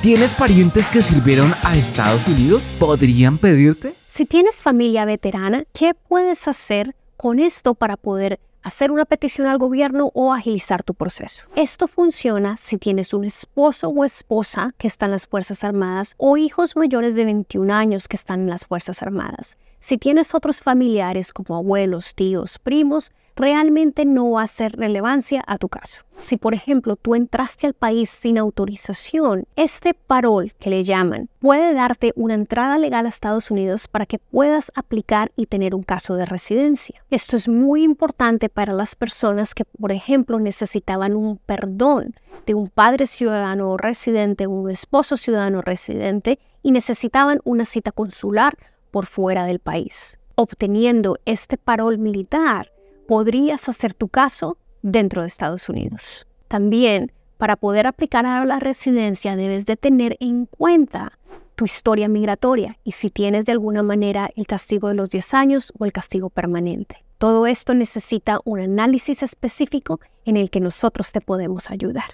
¿Tienes parientes que sirvieron a Estados Unidos? ¿Podrían pedirte? Si tienes familia veterana, ¿qué puedes hacer con esto para poder hacer una petición al gobierno o agilizar tu proceso? Esto funciona si tienes un esposo o esposa que está en las Fuerzas Armadas o hijos mayores de 21 años que están en las Fuerzas Armadas. Si tienes otros familiares como abuelos, tíos, primos, realmente no va a hacer relevancia a tu caso. Si, por ejemplo, tú entraste al país sin autorización, este parol que le llaman puede darte una entrada legal a Estados Unidos para que puedas aplicar y tener un caso de residencia. Esto es muy importante para las personas que, por ejemplo, necesitaban un perdón de un padre ciudadano residente, un esposo ciudadano residente y necesitaban una cita consular por fuera del país. Obteniendo este parol militar, podrías hacer tu caso dentro de Estados Unidos. También, para poder aplicar a la residencia, debes de tener en cuenta tu historia migratoria y si tienes de alguna manera el castigo de los 10 años o el castigo permanente. Todo esto necesita un análisis específico en el que nosotros te podemos ayudar.